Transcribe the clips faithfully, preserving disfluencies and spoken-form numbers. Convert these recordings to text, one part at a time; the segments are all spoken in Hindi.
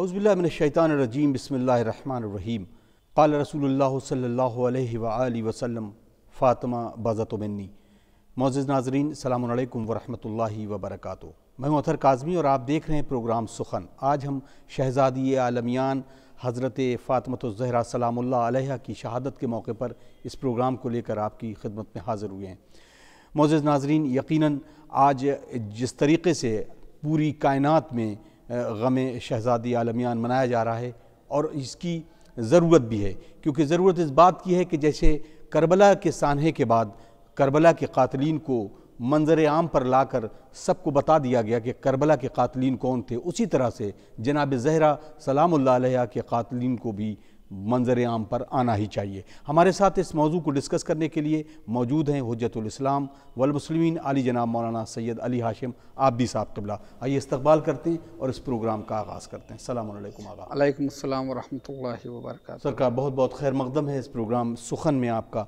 औज़ुबिल्लाहि मिनश्शैतानिर्रजीम बिस्मिल्लाहिर्रहमानिर्रहीम क़ाल रसूलुल्लाह सल्लल्लाहु अलैहि व आलिहि वसल्लम फ़ातिमा बज़अत मिन्नी। मोअज़्ज़िज़ नाज़रीन, अस्सलामु अलैकुम वरहमतुल्लाहि वबरकातुहू। मैं हूं अथर काज़मी और आप देख रहे हैं प्रोग्राम सुखन। आज हम शहज़ादी आलमियान हज़रत फ़ातिमा ज़हरा सलामुल्लाह अलैहा की शहादत के मौके पर इस प्रोग्राम को लेकर आपकी खिदमत में हाज़िर हुए हैं। मोअज़्ज़िज़ नाज़रीन, यकीनन आज जिस तरीके से पूरी कायनात में गम शहज़ादी आलमियान मनाया जा रहा है, और इसकी ज़रूरत भी है, क्योंकि ज़रूरत इस बात की है कि जैसे करबला के सानहे के बाद करबला के कातलीन को मंजर आम पर लाकर सबको बता दिया गया कि करबला के कातलीन कौन थे, उसी तरह से जनाब ज़हरा सलामुल्लाह अलैहा के कातलीन को भी मंजर आम पर आना ही चाहिए। हमारे साथ इस मौजू को डिस्कस करने के लिए मौजूद हैं हुज्जतुल इस्लाम वल मुस्लिमीन आली जनाब मौलाना सैयद अली हाशिम आबदी साहब क़िबला। आइए इस्तकबाल करते हैं और इस प्रोग्राम का आगाज़ करते हैं। सलाम अलैकुम आगा। अलैकुम सलाम व रहमतुल्लाहि व बरकातहू। सरकार बहुत बहुत खैर मकदम है इस प्रोग्राम सुखन में आपका।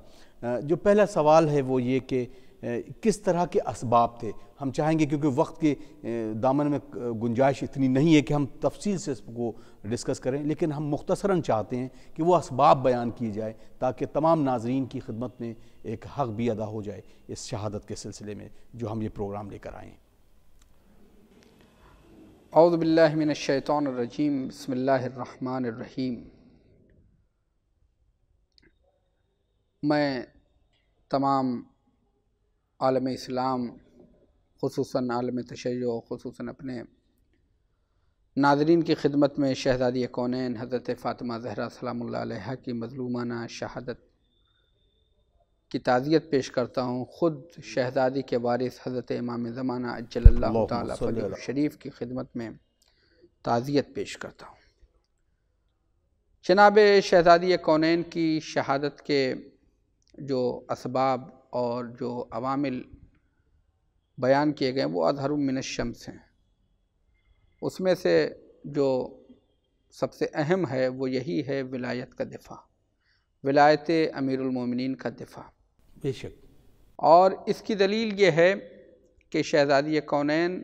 जो पहला सवाल है वो ये कि किस तरह के असबाब थे? हम चाहेंगे, क्योंकि वक्त के दामन में गुंजाइश इतनी नहीं है कि हम तफसील से इसको डिस्कस करें, लेकिन हम मुख्तसरन चाहते हैं कि वो असबाब बयान किए जाए ताकि तमाम नाजरीन की खिदमत में एक हक़ भी अदा हो जाए इस शहादत के सिलसिले में जो हम ये प्रोग्राम लेकर आए हैं। औज़ु बिल्लाहि मिनश शैतानिर रजीम बिस्मिल्लाहिर रहमानिर रहीम। मैं तमाम आलम इस्लाम ख़ुसूसन आलम तशय्यो ख़ुसूसन अपने नाज़रीन की खिदमत में शहज़ादी कौनैन हज़रत फ़ातिमा ज़हरा सलामुल्लाह अलैहा की मज़लूमाना शहादत की ताज़ियत पेश करता हूँ। ख़ुद शहज़ादी के वारिस हज़रत इमाम ज़माना अज्जलल्लाहु ताला फजलहु शरीफ़ की खिदमत में ताज़ियत पेश करता हूँ। जनाब शहज़ादी कौनैन की शहादत के जो असबाब और जो अवामिल बयान किए गए वो अज़हरु मिन शम्स हैं। उसमें से जो सबसे अहम है वो यही है विलायत का दिफा, विलायत अमीरुल मोमिनीन का दिफा। बेशक। और इसकी दलील ये है कि शहज़ादी कौनैन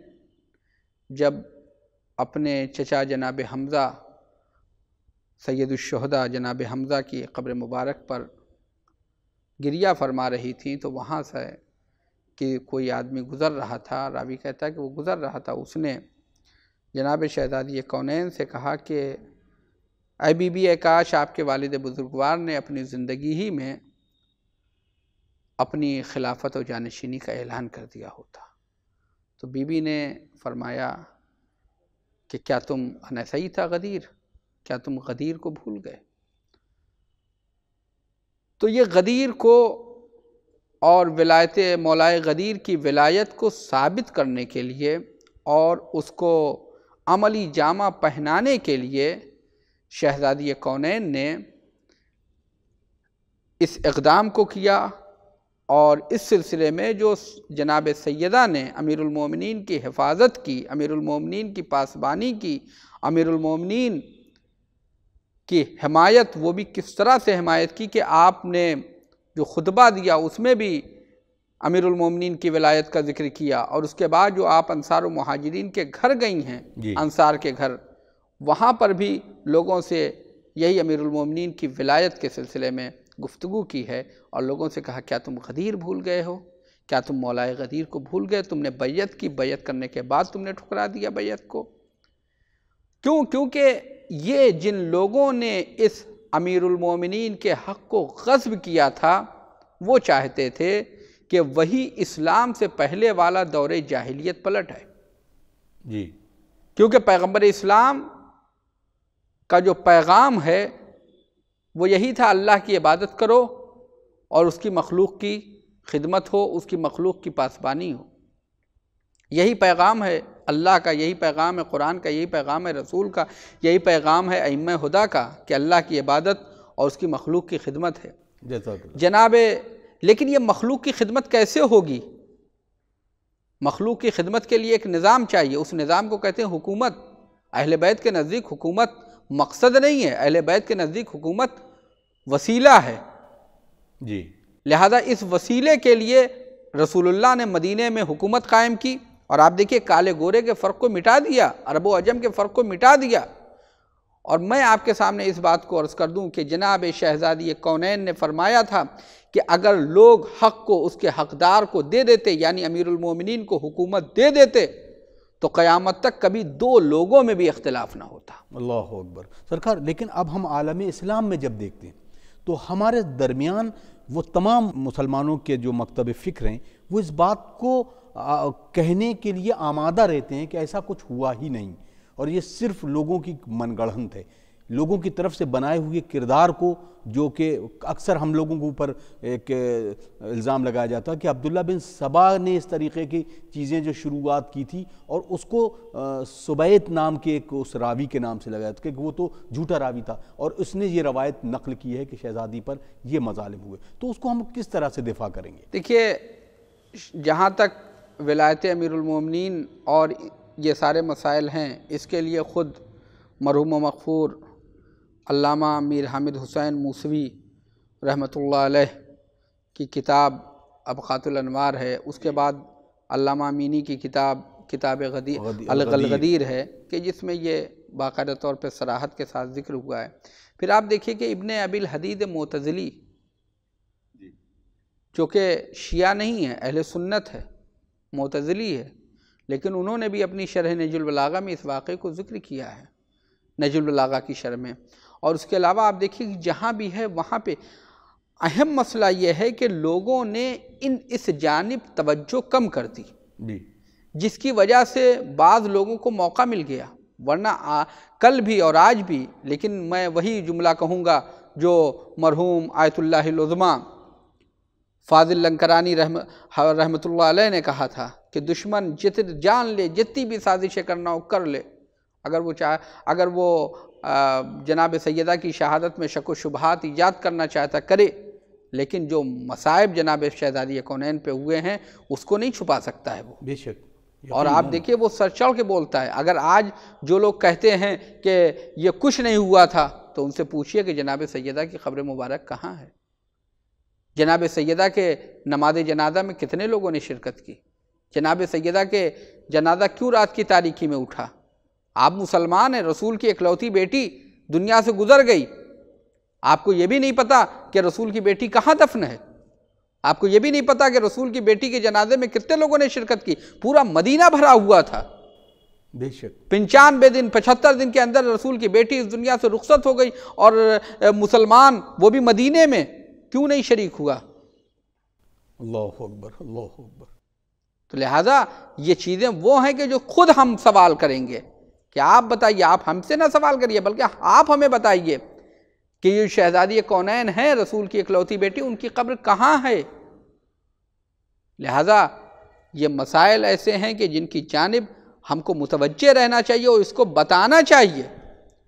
जब अपने चचा जनाब हमज़ा सैयदुश्शुहदा जनाब हमज़ा की क़ब्र मुबारक पर गिरिया फरमा रही थी, तो वहाँ से कि कोई आदमी गुज़र रहा था, रावी कहता है कि वो गुज़र रहा था, उसने जनाब शहज़ादी कौनैन से कहा कि ऐ बीबी, ए काश आपके वालिद बुज़ुर्गवार ने अपनी ज़िंदगी ही में अपनी खिलाफत और जानशीनी का ऐलान कर दिया होता। तो बीबी ने फरमाया कि क्या तुम अनसई था गदीर, क्या तुम गदीर को भूल गए? तो ये गदीर को और विलायत मौलाए गदीर की विलायत को साबित करने के लिए और उसको अमली जामा पहनाने के लिए शहज़ादी कौनैन ने इस इक़दाम को किया। और इस सिलसिले में जो जनाब सैयदा ने अमीरुल मोमिनीन की हिफाजत की, अमीरुल मोमिनीन की पासबानी की, अमीरुल मोमिनीन की हिमायत, वो भी किस तरह से हिमायत की कि आपने जो खुतबा दिया उसमें भी अमीरुल मोमिनीन की विलायत का जिक्र किया। और उसके बाद जो आप अंसार और मुहाजिरीन के घर गई हैं, अंसार के घर, वहाँ पर भी लोगों से यही अमीरुल मोमिनीन की विलायत के सिलसिले में गुफ्तगू की है और लोगों से कहा क्या तुम गदीर भूल गए हो, क्या तुम मौलाए गदीर को भूल गए? तुमने बैयत की, बैयत करने के बाद तुमने ठुकरा दिया बैयत को। क्यों? क्योंकि ये जिन लोगों ने इस अमीरुल मोमिनीन के हक़ को ग़स्ब किया था वो चाहते थे कि वही इस्लाम से पहले वाला दौरे जाहिलियत पलट आए जी। क्योंकि पैगंबर इस्लाम का जो पैगाम है वो यही था, अल्लाह की इबादत करो और उसकी मखलूक की खिदमत हो, उसकी मखलूक की पासबानी हो। यही पैगाम है अल्लाह का, यही पैगाम है कुरान का, यही पैगाम है रसूल का, यही पैगाम है अइम्मा हुदा का कि अल्लाह की इबादत और उसकी मखलूक की खिदमत है जनाब। लेकिन ये मखलूक की खिदमत कैसे होगी? मखलूक की खिदमत के लिए एक निज़ाम चाहिए, उस निज़ाम को कहते हैं हुकूमत। अहले बैत के नज़दीक हुकूमत मकसद नहीं है, अहले बैत के नज़दीक हुकूमत वसीला है जी। लिहाजा इस वसीले के लिए रसूलुल्लाह ने मदीने में हुकूमत कायम की। और आप देखिए काले गोरे के फ़र्क को मिटा दिया, अरबों अजम के फ़र्क को मिटा दिया, और मैं आपके सामने इस बात को अर्ज़ कर दूं कि जनाब शहज़ादी कौनैन ने फरमाया था कि अगर लोग हक़ को उसके हक़दार को दे देते, यानी अमीरुल मोमिनीन को हुकूमत दे देते, तो क़यामत तक कभी दो लोगों में भी इख्तिलाफ ना होता। अल्लाहु अकबर सरकार। लेकिन अब हम आलम इस्लाम में जब देखते हैं तो हमारे दरमियान वो तमाम मुसलमानों के जो मकतब फ़िक्र हैं वो इस बात को आ, कहने के लिए आमादा रहते हैं कि ऐसा कुछ हुआ ही नहीं, और ये सिर्फ लोगों की मनगढ़ंत है, लोगों की तरफ से बनाए हुए किरदार को, जो कि अक्सर हम लोगों के ऊपर एक इल्ज़ाम लगाया जाता है कि अब्दुल्ला बिन सबा ने इस तरीक़े की चीज़ें जो शुरुआत की थी, और उसको सुबैत नाम के एक उस रावी के नाम से लगाया था कि वो तो झूठा रावी था, और उसने ये रवायत नकल की है कि शहज़ादी पर ये मजालिम हुए, तो उसको हम किस तरह से दिफा करेंगे? देखिए, जहाँ तक विलायत अमीरुल मोमिनीन और ये सारे मसाइल हैं, इसके लिए ख़ुद मरहूम मग़फ़ूर अल्लामा मीर हामिद हुसैन मौसवी रहमतुल्लाह अलैह की किताब अबक़ातुल अनवार है, उसके बाद अल्लामा अमीनी की किताब किताब गदीर अल गदीर है कि जिसमें ये बाकायदा तौर पर सराहत के साथ ज़िक्र हुआ है। फिर आप देखिए कि इब्न अबिल हदीद मोतज़िली, जो कि शिया नहीं है, अहले सुन्नत है, मोतज़िली है, लेकिन उन्होंने भी अपनी शरह नहज अल बलाग़ा में इस वाक़े को ज़िक्र किया है, नहज अल बलाग़ा की शरह में। और उसके अलावा आप देखिए कि जहाँ भी है वहाँ पे अहम मसला ये है कि लोगों ने इन इस जानिब तवज्जो कम कर दी, जिसकी वजह से बाज़ लोगों को मौका मिल गया, वरना आ, कल भी और आज भी। लेकिन मैं वही जुमला कहूँगा जो मरहूम आयतुल्लाह उज़्मा फ़ाज़िल लंकरानी रहम रहमतुल्लाह अलैह ने कहा था कि दुश्मन जितने जान ले, जितनी भी साजिशें करना हो कर ले, अगर वो चाह अगर वो जनाब सैयदा की शहादत में शक व शुबहात ईजाद करना चाहता करे, लेकिन जो मसाइब जनाब शहज़ादी कौनैन पे हुए हैं उसको नहीं छुपा सकता है वो, बेशक। और आप देखिए वो सर चढ़ के बोलता है। अगर आज जो लोग कहते हैं कि ये कुछ नहीं हुआ था, तो उनसे पूछिए कि जनाब सैयदा की ख़बर मुबारक कहाँ है, जनाब सैयदा के नमाज जनाजा में कितने लोगों ने शिरकत की, जनाब सैयदा के जनाजा क्यों रात की तारीखी में उठा? आप मुसलमान हैं, रसूल की इकलौती बेटी दुनिया से गुजर गई, आपको ये भी नहीं पता कि रसूल की बेटी कहाँ दफन है, आपको ये भी नहीं पता कि रसूल की बेटी के जनाजे में कितने लोगों ने शिरकत की, पूरा मदीना भरा हुआ था। बेशक पंचानवे दिन पचहत्तर दिन के अंदर रसूल की बेटी इस दुनिया से रुखसत हो गई, और मुसलमान वो भी मदीने में क्यों नहीं शरीक हुआ? अल्लाहु अकबर, अल्लाहु अकबर। तो लिहाजा ये चीज़ें वो हैं कि जो खुद हम सवाल करेंगे कि आप बताइए, आप हमसे ना सवाल करिए, बल्कि आप हमें बताइए कि ये शहज़ादी कौनैन हैं, रसूल की इकलौती बेटी, उनकी कब्र कहाँ है। लिहाजा ये मसाइल ऐसे हैं कि जिनकी जानिब हमको मुतवज्जे रहना चाहिए और इसको बताना चाहिए,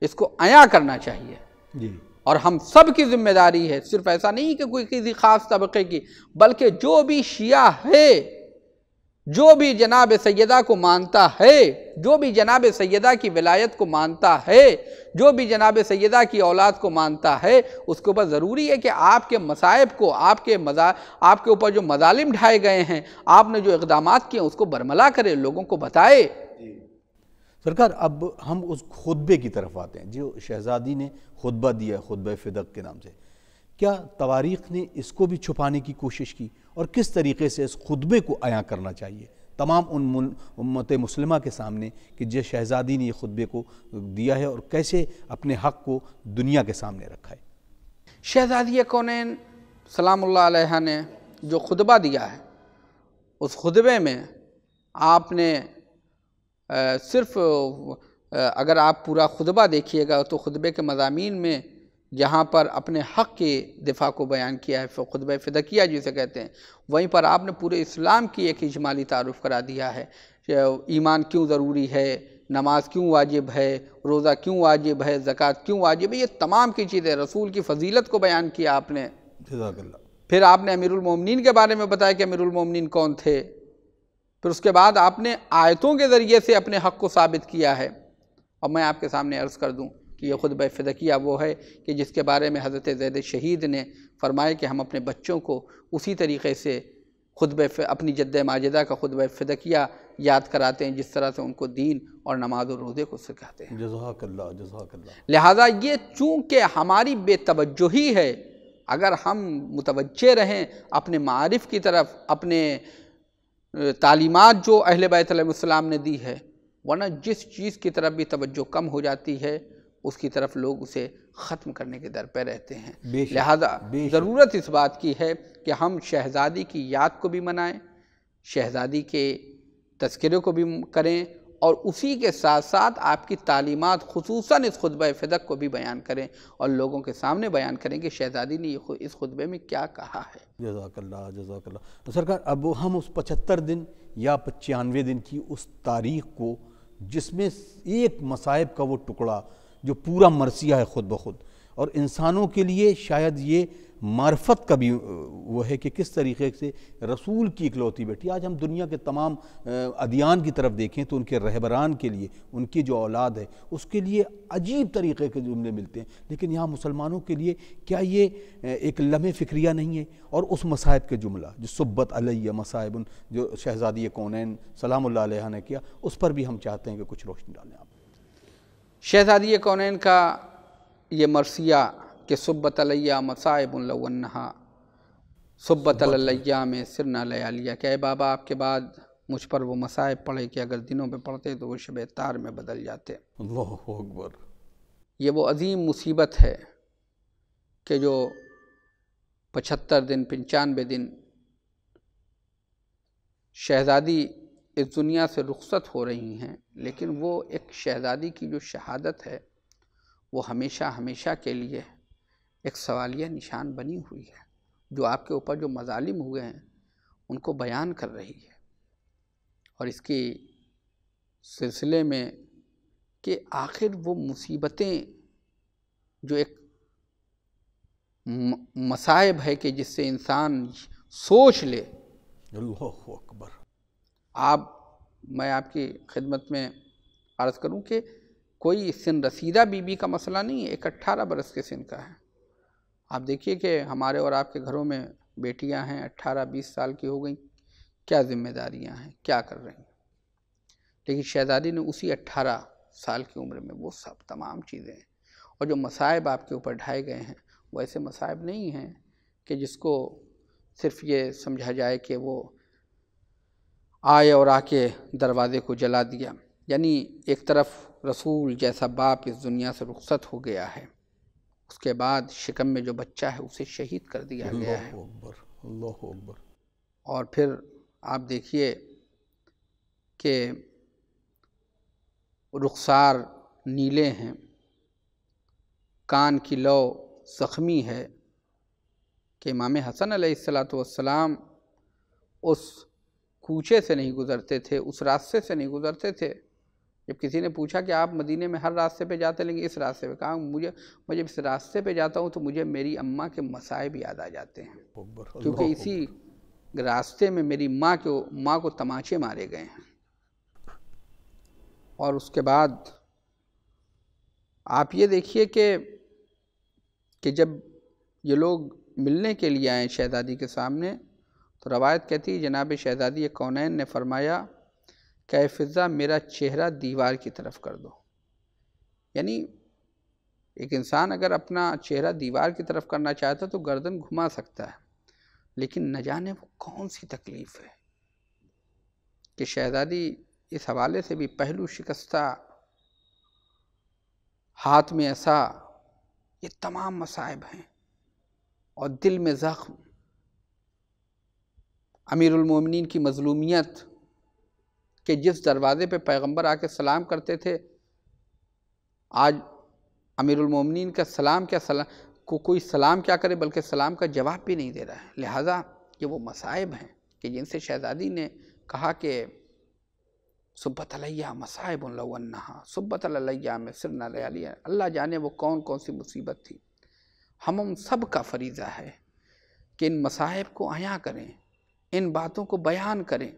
इसको आया करना चाहिए जी। और हम सब की ज़िम्मेदारी है, सिर्फ ऐसा नहीं कि कोई किसी ख़ास तबके की, बल्कि जो भी शिया है, जो भी जनाब सैयदा को मानता है, जो भी जनाब सैयदा की विलायत को मानता है, जो भी जनाब सैयदा की औलाद को मानता है, उसके ऊपर ज़रूरी है कि आपके मसाइब को, आपके मजा आपके ऊपर जो मजालिम ढाए गए हैं, आपने जो इक़दाम किए उसको बरमला करे, लोगों को बताए। सरकार, अब हम उस खुतबे की तरफ आते हैं जो शहज़ादी ने खुतबा दिया, खुतबा फिदक के नाम से। क्या तवारीख़ ने इसको भी छुपाने की कोशिश की, और किस तरीके से इस खुतबे को आया करना चाहिए तमाम उन उम्मत मुस्लिमा के सामने कि जो शहज़ादी ने ये खुतबे को दिया है, और कैसे अपने हक़ को दुनिया के सामने रखा है? शहज़ादी कौनैन सलामुल्लाह अलैहा ने जो खुतबा दिया है, उस खुतबे में आपने आ, सिर्फ आ, अगर आप पूरा खुतबा देखिएगा तो खुतबे के मज़ामीन में जहाँ पर अपने हक़ के दिफा को बयान किया है, खुतबा फ़िदकिया जिसे कहते हैं, वहीं पर आपने पूरे इस्लाम की एक इजमाली तारुफ़ करा दिया है। ईमान क्यों ज़रूरी है, नमाज क्यों वाजिब है, रोज़ा क्यों वाजिब है, ज़कात क्यों वाजिब है, ये तमाम की चीज़ें, रसूल की फ़जीलत को बयान किया आपने। फिर आपने अमीरुल मोमिनीन के बारे में बताया कि अमीरुल मोमिनीन कौन थे। फिर उसके बाद आपने आयतों के ज़रिए से अपने हक़ को साबित किया है। और मैं आपके सामने अर्ज़ कर दूं कि यह खुतबा फ़िदकिया वो है कि जिसके बारे में हज़रत ज़ैद शहीद ने फरमाया कि हम अपने बच्चों को उसी तरीक़े से खुतबा अपनी जद्द माजिदा का खुतबा फ़िदकिया याद कराते हैं, जिस तरह से उनको दीन और नमाज और रोज़े को सिखाते हैं। जज़ाकल्लाह, जज़ाकल्लाह। लिहाजा ये चूँकि हमारी बेतवज्जोही है, अगर हम मुतवज्जे रहें अपने मारिफ़ की तरफ, अपने तालीमात जो अहले बैत अलैहिस्सलाम ने दी है, वरना जिस चीज़ की तरफ भी तवज्जो कम हो जाती है उसकी तरफ लोग उसे ख़त्म करने के दर पर रहते हैं। लिहाजा ज़रूरत इस बात की है कि हम शहज़ादी की याद को भी मनाएं, शहज़ादी के तज़किरे को भी करें और उसी के साथ साथ आपकी तालीमात खुसूसन इस खुतबा फ़िदक को भी बयान करें और लोगों के सामने बयान करें कि शहज़ादी ने इस खुतबे में क्या कहा है। जज़ाकल्लाह, जज़ाकल्लाह। तो सरकार अब हम उस पचहत्तर दिन या पचानवे दिन की उस तारीख़ को जिसमें एक मसाइब का वो टुकड़ा जो पूरा मरसिया है ख़ुद ब खुद, और इंसानों के लिए शायद ये मार्फत का भी वो है कि किस तरीके से रसूल की इकलौती बेटी, आज हम दुनिया के तमाम अदियान की तरफ देखें तो उनके रहबरान के लिए, उनकी जो औलाद है उसके लिए अजीब तरीक़े के जुमले मिलते हैं, लेकिन यहाँ मुसलमानों के लिए क्या ये एक लम्हे फ़िक्रिया नहीं है? और उस मसाइब के जुमला जो सुब्बत अलैया मसाइबुन जो शहज़ादी कौनैन सलामुल्लाह अलैहा ने किया, उस पर भी हम चाहते हैं कि कुछ रोशनी डालें आप। शहज़ादी कौनैन का ये मरसिया कि सुब्बत अलैया मसाइबुन लौ अन्हा सुब्बत अलैया में सिर न लया लिया, क्या बाबा आपके बाद मुझ पर वो मसाइब पड़े कि अगर दिनों में पड़ते तो वो शब तार में बदल जाते। अल्लाहू अकबर। ये वो अजीम मुसीबत है कि जो पचहत्तर दिन पंचानवे दिन शहज़ादी इस दुनिया से रुखसत हो रही हैं, लेकिन वो एक शहज़ादी की जो शहादत है वो हमेशा हमेशा के लिए एक सवालिया निशान बनी हुई है, जो आपके ऊपर जो मजालिम हुए हैं उनको बयान कर रही है। और इसके सिलसिले में कि आखिर वो मुसीबतें जो एक मसाइब है कि जिससे इंसान सोच ले। अल्लाहू अकबर। आप मैं आपकी खिदमत में अर्ज़ करूं कि कोई सिन रसीदा बीबी का मसला नहीं है, एक अट्ठारह बरस के सिन का है। आप देखिए कि हमारे और आपके घरों में बेटियां हैं अट्ठारह बीस साल की हो गई, क्या जिम्मेदारियां हैं, क्या कर रही हैं, लेकिन शहज़ादी ने उसी अट्ठारह साल की उम्र में वो सब तमाम चीज़ें हैं। और जो मसाइब आपके ऊपर ढाए गए हैं वो ऐसे मसाइब नहीं हैं कि जिसको सिर्फ ये समझा जाए कि वो आए और आके दरवाज़े को जला दिया। यानी एक तरफ़ रसूल जैसा बाप इस दुनिया से रुखसत हो गया है, उसके बाद शिकम में जो बच्चा है उसे शहीद कर दिया गया है। अल्लाहू अकबर, अल्लाहू अकबर। और फिर आप देखिए कि रुखसार नीले हैं, कान की लौ ज़ख्मी है कि इमाम हसन अलैहिस्सलातु वस्सलाम उस कूचे से नहीं गुज़रते थे, उस रास्ते से नहीं गुज़रते थे। जब किसी ने पूछा कि आप मदीने में हर रास्ते पे जाते लेकिन इस रास्ते पे, कहा मुझे मुझे इस रास्ते पे जाता हूँ तो मुझे मेरी अम्मा के मसाइब याद आ जाते हैं, क्योंकि इसी रास्ते में मेरी माँ के माँ को तमाचे मारे गए हैं। और उसके बाद आप ये देखिए कि कि जब ये लोग मिलने के लिए आए शहज़ादी के सामने तो रवायत कहती है जनाब शहज़ादी कौनैन ने फरमाया कैफ़िज़ा मेरा चेहरा दीवार की तरफ कर दो। यानी एक इंसान अगर अपना चेहरा दीवार की तरफ करना चाहता तो गर्दन घुमा सकता है, लेकिन न जाने वो कौन सी तकलीफ़ है कि शहज़ादी इस हवाले से भी पहलू शिकस्ता, हाथ में ऐसा, ये तमाम मसाइब हैं और दिल में ज़ख्म, अमीरुल मोमिनीन की मज़लूमियत कि जिस दरवाज़े पे पैगंबर आके सलाम करते थे आज अमीरुल मोमिनीन का सलाम क्या सलाम को कोई सलाम क्या करे, बल्कि सलाम का जवाब भी नहीं दे रहा है। लिहाजा ये वो मसाइब हैं कि जिनसे शहज़ादी ने कहा कि सुब्बत अलैया मसाइबुन लौ अन्हा सुब्बत अलैया में सिर न लया लिया। अल्लाह जाने वो कौन कौन सी मुसीबत थी। हम उन सब का फरीज़ा है कि इन मसाइब को आया करें, इन बातों को बयान करें।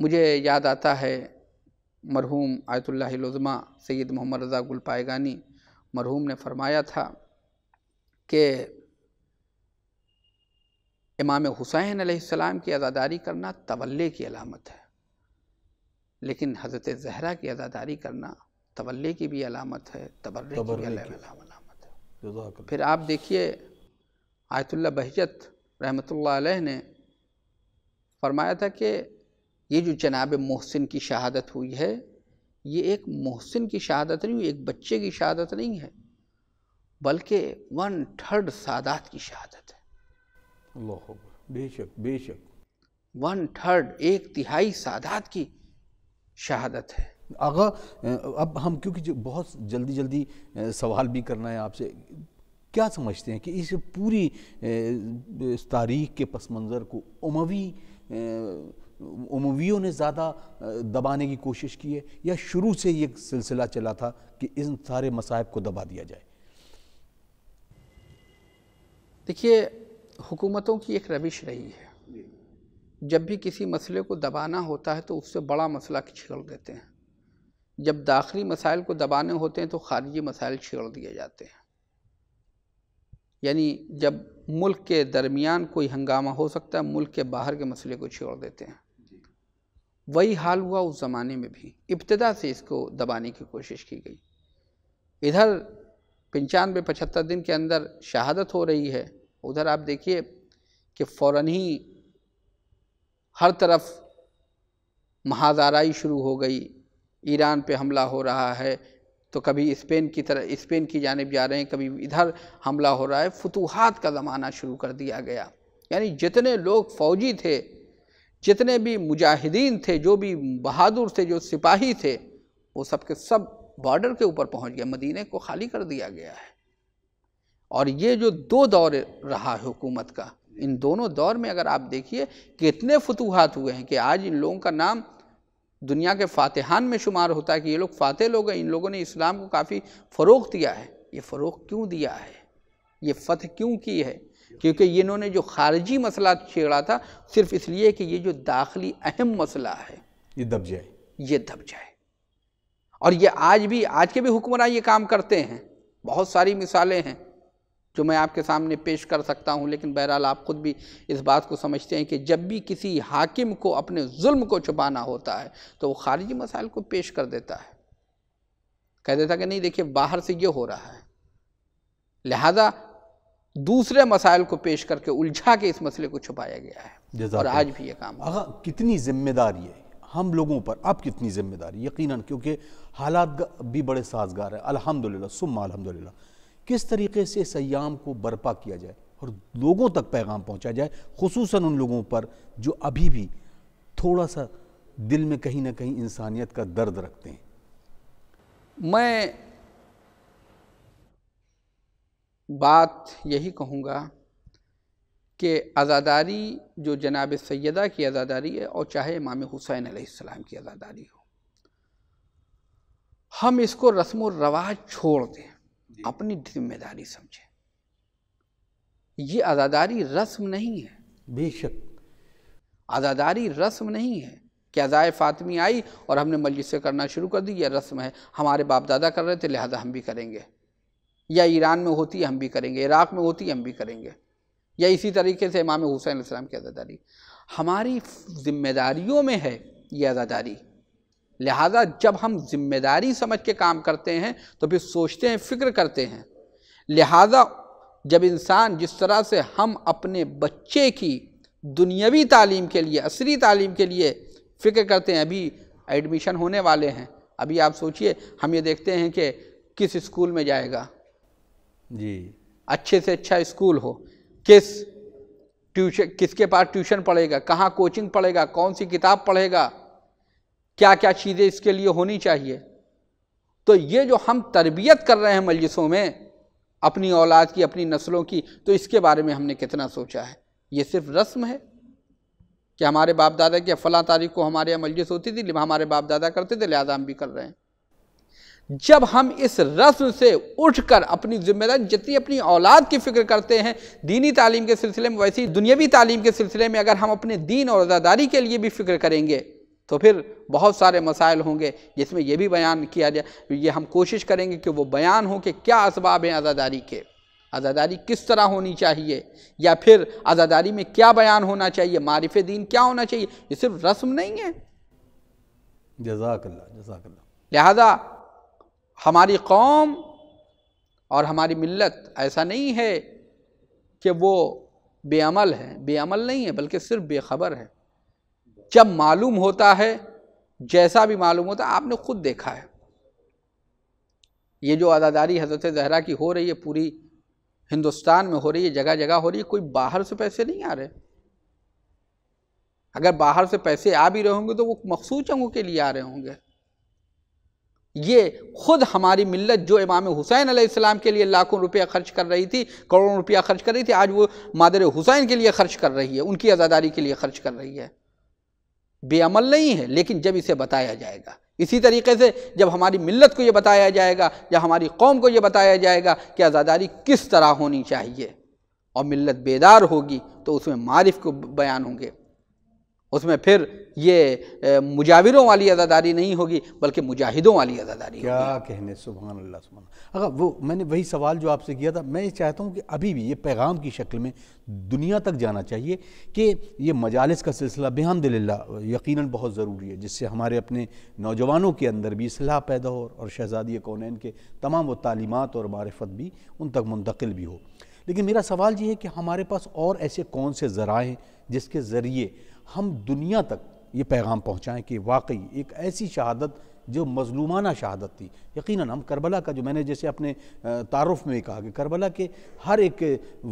मुझे याद आता है मरहूम Ayatollah Uzma Sayyid Mohammad Reza Golpaygani मरहूम ने फरमाया था कि इमाम हुसैन अलैहिस्सलाम की आज़ादारी करना तवल्ले की अलामत है, लेकिन हज़रत ज़हरा की आज़ादारी करना तवल्ले की भी अलामत है, तबर्रे की भी अलामत है। फिर आप देखिए आयतुल्लाह बहजत रहमतुल्लाह अलैह ने फरमाया था कि ये जो जनाब मोहसिन की शहादत हुई है, ये एक मोहसिन की शहादत नहीं हुई, एक बच्चे की शहादत नहीं है, बल्कि वन थर्ड सादात की शहादत है। अल्लाह, बेशक बेशक वन थर्ड, एक तिहाई सादात की शहादत है। आगा, अब हम क्योंकि बहुत जल्दी जल्दी सवाल भी करना है आपसे, क्या समझते हैं कि इस पूरी तारीख के पस मंज़र को उमवी उमवियों ने ज़्यादा दबाने की कोशिश की है, या शुरू से ये सिलसिला चला था कि इन सारे मसाइब को दबा दिया जाए? देखिए, हुकूमतों की एक रविश रही है, जब भी किसी मसले को दबाना होता है तो उससे बड़ा मसला छिड़ देते हैं, जब दाखिली मसाइल को दबाने होते हैं तो ख़ारिजी मसाइल छिड़ दिए जाते हैं। यानी जब मुल्क के दरमियान कोई हंगामा हो सकता है, मुल्क के बाहर के मसले को छोड़ देते हैं। वही हाल हुआ उस ज़माने में भी, इब्तिदा से इसको दबाने की कोशिश की गई। इधर पंचानवे पचहत्तर दिन के अंदर शहादत हो रही है, उधर आप देखिए कि फ़ौरन ही हर तरफ महाजाराई शुरू हो गई, ईरान पे हमला हो रहा है तो कभी स्पेन की तरह स्पेन की जानिब जा रहे हैं, कभी इधर हमला हो रहा है, फतूहात का ज़माना शुरू कर दिया गया। यानी जितने लोग फ़ौजी थे, जितने भी मुजाहिदीन थे, जो भी बहादुर थे, जो सिपाही थे, वो सब के सब बॉर्डर के ऊपर पहुंच गए, मदीने को खाली कर दिया गया है। और ये जो दो दौर रहा है हुकूमत का, इन दोनों दौर में अगर आप देखिए कितने फतूहात हुए हैं कि आज इन लोगों का नाम दुनिया के फातिहान में शुमार होता है कि ये लोग फ़ातिह लोग हैं, इन लोगों ने इस्लाम को काफ़ी फ़रोग़ दिया है। ये फ़रोग़ क्यों दिया है, ये फ़तह क्यों की है? क्योंकि इन्होंने जो ख़ारिजी मसला छेड़ा था सिर्फ इसलिए कि ये जो दाखिली अहम मसला है ये दब जाए, ये दब जाए। और ये आज भी, आज के भी हुक्मरान ये काम करते हैं, बहुत सारी मिसालें हैं जो मैं आपके सामने पेश कर सकता हूँ, लेकिन बहरहाल आप ख़ुद भी इस बात को समझते हैं कि जब भी किसी हाकिम को अपने जुल्म को छुपाना होता है तो वो ख़ारिजी मसाइल को पेश कर देता है, कह देता कि नहीं देखिए बाहर से ये हो रहा है, लिहाजा दूसरे मसाइल को पेश करके उलझा के इस मसले को छुपाया गया है। और आज भी ये काम आगा, कितनी जिम्मेदारी है हम लोगों पर, अब कितनी जिम्मेदारी? यकीनन, क्योंकि हालात भी बड़े साजगार हैं, अल्हम्दुलिल्लाह सुम्मा अल्हम्दुलिल्लाह। किस तरीके से इस अय्याम को बर्पा किया जाए और लोगों तक पैगाम पहुँचाया जाए, खुसूसन उन लोगों पर जो अभी भी थोड़ा सा दिल में कहीं ना कहीं इंसानियत का दर्द रखते हैं? मैं बात यही कहूँगा कि आज़ादारी जो जनाब सैयदा की आज़ादारी है, और चाहे इमाम हुसैन अलैहिस्सलाम की आज़ादारी हो, हम इसको रस्म और रवाज छोड़ दें, अपनी जिम्मेदारी समझे। ये आज़ादारी रस्म नहीं है, बेशक आज़ादारी रस्म नहीं है कि अज़ाए फातिमी आई और हमने मजलिसें करना शुरू कर दी, यह रस्म है, हमारे बाप दादा कर रहे थे लिहाजा हम भी करेंगे, या ईरान में होती हम भी करेंगे, इराक़ में होती हम भी करेंगे, या इसी तरीके से इमाम हुसैन अलैहिस्सलाम की आज़ादारी। हमारी जिम्मेदारियों में है ये आज़ादारी, लिहाजा जब हम जिम्मेदारी समझ के काम करते हैं तो फिर सोचते हैं, फिक्र करते हैं। लिहाजा जब इंसान, जिस तरह से हम अपने बच्चे की दुनियावी तालीम के लिए, असली तालीम के लिए फ़िक्र करते हैं, अभी एडमिशन होने वाले हैं, अभी आप सोचिए हम ये देखते हैं कि किस स्कूल में जाएगा जी, अच्छे से अच्छा स्कूल हो, किस ट्यूशन, किसके पास ट्यूशन पढ़ेगा, कहाँ कोचिंग पढ़ेगा, कौन सी किताब पढ़ेगा, क्या क्या चीज़ें इसके लिए होनी चाहिए। तो ये जो हम तरबियत कर रहे हैं मजलिसों में अपनी औलाद की, अपनी नस्लों की, तो इसके बारे में हमने कितना सोचा है? ये सिर्फ रस्म है कि हमारे बाप दादा की फ़लाँ तारीख को हमारे यहाँ मजलिस होती थी, हमारे बाप दादा करते थे लिहाजा हम भी कर रहे हैं। जब हम इस रस्म से उठकर अपनी जिम्मेदारी, जितनी अपनी औलाद की फ़िक्र करते हैं दीनी तालीम के सिलसिले में, वैसी दुनियावी तालीम के सिलसिले में अगर हम अपने दीन और आज़ादारी के लिए भी फ़िक्र करेंगे तो फिर बहुत सारे मसाइल होंगे जिसमें यह भी बयान किया जाए। ये हम कोशिश करेंगे कि वो बयान हो कि क्या असबाब हैं आज़ादारी के, आज़ादारी किस तरह होनी चाहिए, या फिर आज़ादारी में क्या बयान होना चाहिए, मारिफ दीन क्या होना चाहिए, ये सिर्फ रस्म नहीं है। जज़ाकल्लाह जज़ाकल्लाह। लिहाजा हमारी कौम और हमारी मिल्लत ऐसा नहीं है कि वो बेअमल है, बेअमल नहीं है, बल्कि सिर्फ बेखबर है। जब मालूम होता है, जैसा भी मालूम होता है, आपने खुद देखा है, ये जो आज़ादारी हज़रत ज़हरा की हो रही है, पूरी हिंदुस्तान में हो रही है, जगह जगह हो रही है, कोई बाहर से पैसे नहीं आ रहे। अगर बाहर से पैसे आ भी रहे होंगे तो वो मखसूस चंगों के लिए आ रहे होंगे। ये खुद हमारी मिल्लत जो इमाम हुसैन अलैहिस्सलाम के लिए लाखों रुपया खर्च कर रही थी, करोड़ों रुपया खर्च कर रही थी, आज वो मादर हुसैन के लिए खर्च कर रही है, उनकी आज़ादारी के लिए खर्च कर रही है। बेअमल नहीं है, लेकिन जब इसे बताया जाएगा, इसी तरीके से जब हमारी मिल्लत को ये बताया जाएगा, या हमारी कौम को ये बताया जाएगा कि आज़ादारी किस तरह होनी चाहिए, और मिल्लत बेदार होगी तो उसमें मारिफ को बयान होंगे, उसमें फिर ये मुजाविरों वाली आज़ादारी नहीं होगी बल्कि मुजाहिदों वाली आज़ादारी। क्या कहने, सुभान अल्लाह सुभान अल्लाह। अगर वो मैंने वही सवाल जो आपसे किया था, मैं ये चाहता हूँ कि अभी भी ये पैगाम की शक्ल में दुनिया तक जाना चाहिए कि ये मजालिस का सिलसिला बिहम्दिल्लाह यकीनन बहुत ज़रूरी है, जिससे हमारे अपने नौजवानों के अंदर भी इस्लाह पैदा हो और शहज़ादी कौनैन के तमाम वो तालीमात और मारिफत भी उन तक मुंतकिल भी हो। लेकिन मेरा सवाल ये है कि हमारे पास और ऐसे कौन से ज़रा हैं जिसके ज़रिए हम दुनिया तक ये पैगाम पहुँचाएँ कि वाकई एक ऐसी शहादत जो मज़लूमाना शहादत थी। यकीनन हम करबला का, जो मैंने जैसे अपने तारुफ़ में कहा कि करबला के हर एक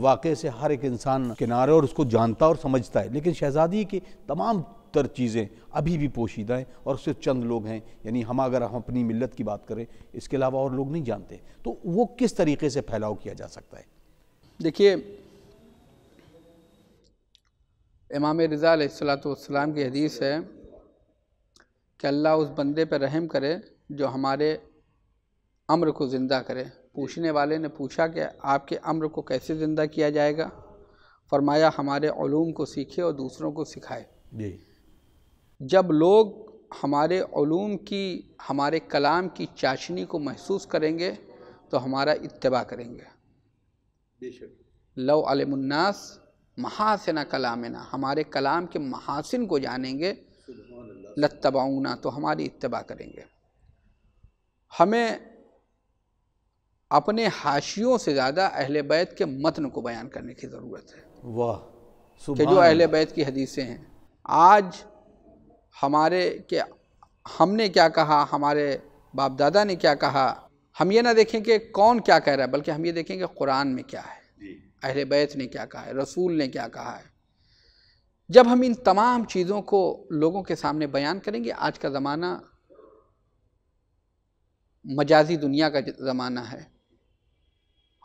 वाक़े से हर एक इंसान किनारे और उसको जानता और समझता है, लेकिन शहज़ादी के तमाम तर चीज़ें अभी भी पोशीदा हैं और सिर्फ चंद लोग हैं, यानी हम अगर हम अपनी मिल्लत की बात करें इसके अलावा और लोग नहीं जानते, तो वो किस तरीके से फैलाव किया जा सकता है। देखिए, इमाम रज़ा अलैहिस्सलाम की हदीस है कि अल्लाह उस बंदे पर रहम करे जो हमारे अम्र को ज़िंदा करे। पूछने वाले ने पूछा कि आपके अम्र को कैसे ज़िंदा किया जाएगा? फरमाया, हमारे उलूम को सीखे और दूसरों को सिखाए। जी, जब लोग हमारे उलूम की, हमारे कलाम की चाशनी को महसूस करेंगे तो हमारा इत्तबा करेंगे। लौ अलमुन्नास महासिना कलामिना, हमारे कलाम के महासिन को जानेंगे लत्तबाऊना, तो हमारी इत्तबा करेंगे। हमें अपने हाशियों से ज़्यादा अहले बैत के मतन को बयान करने की ज़रूरत है। वाह, कि जो अहले बैत की हदीसें हैं, आज हमारे के हमने क्या कहा, हमारे बाप दादा ने क्या कहा, हम ये ना देखें कि कौन क्या कह रहा है, बल्कि हम ये देखें कि कुरान में क्या है, अहले बैत ने क्या कहा है, रसूल ने क्या कहा है। जब हम इन तमाम चीज़ों को लोगों के सामने बयान करेंगे, आज का ज़माना मजाजी दुनिया का ज़माना है,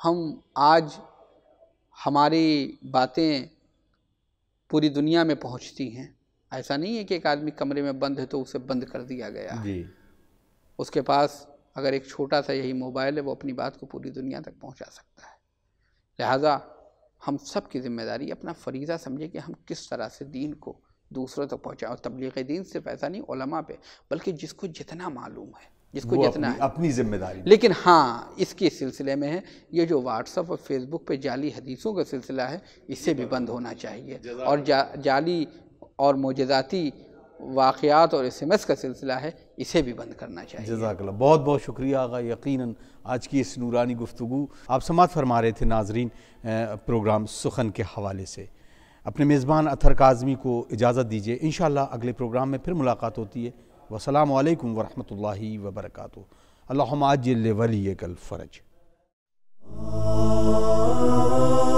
हम आज हमारी बातें पूरी दुनिया में पहुंचती हैं। ऐसा नहीं है कि एक आदमी कमरे में बंद है तो उसे बंद कर दिया गया है, उसके पास अगर एक छोटा सा यही मोबाइल है, वो अपनी बात को पूरी दुनिया तक पहुंचा सकता है। लिहाजा हम सब की जिम्मेदारी, अपना फरीज़ा समझे कि हम किस तरह से दीन को दूसरों तक पहुँचाएँ। और तबलीग दीन सिर्फ ऐसा नहीं उलमा पे, बल्कि जिसको जितना मालूम है, जिसको जितना अपनी, अपनी जिम्मेदारी। लेकिन हाँ, इसके सिलसिले में है ये जो व्हाट्सअप और फेसबुक पे जाली हदीसों का सिलसिला है, इससे भी बंद होना चाहिए। और जा, जाली और मोजज़ाती वाक़ियात और एस एम एस का सिलसिला है, इसे भी बंद करना चाहिए। जज़ाकल्लाह, बहुत बहुत शुक्रिया आगा। यकीनन आज की इस नूरानी गुफ्तगू, आप समाअत फरमा रहे थे नाजरीन प्रोग्राम सुखन के हवाले से। अपने मेज़बान अथर काज़मी को इजाज़त दीजिए, इंशाअल्लाह अगले प्रोग्राम में फिर मुलाकात होती है। वस्सलामु अलैकुम वरहमतुल्लाहि वबरकातुहू। अल्लाहुम्मा अज्जिल लिवलियकल फ़रज।